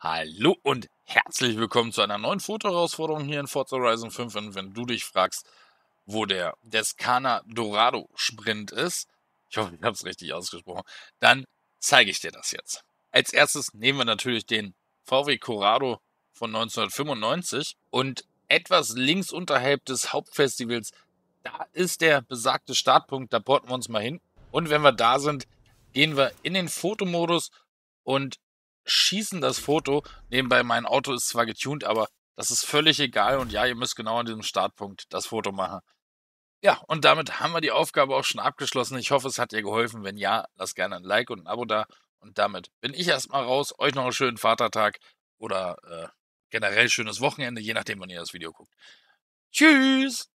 Hallo und herzlich willkommen zu einer neuen Fotoherausforderung hier in Forza Horizon 5. Und wenn du dich fragst, wo der Descana Dorado Sprint ist, ich hoffe, ich habe es richtig ausgesprochen, dann zeige ich dir das jetzt. Als erstes nehmen wir natürlich den VW Corrado von 1995 und etwas links unterhalb des Hauptfestivals, da ist der besagte Startpunkt, da porten wir uns mal hin. Und wenn wir da sind, gehen wir in den Fotomodus und schießen das Foto. Nebenbei, mein Auto ist zwar getuned, aber das ist völlig egal. Und ja, ihr müsst genau an diesem Startpunkt das Foto machen. Ja, und damit haben wir die Aufgabe auch schon abgeschlossen. Ich hoffe, es hat dir geholfen. Wenn ja, lasst gerne ein Like und ein Abo da. Und damit bin ich erstmal raus. Euch noch einen schönen Vatertag oder generell schönes Wochenende, je nachdem, wann ihr das Video guckt. Tschüss!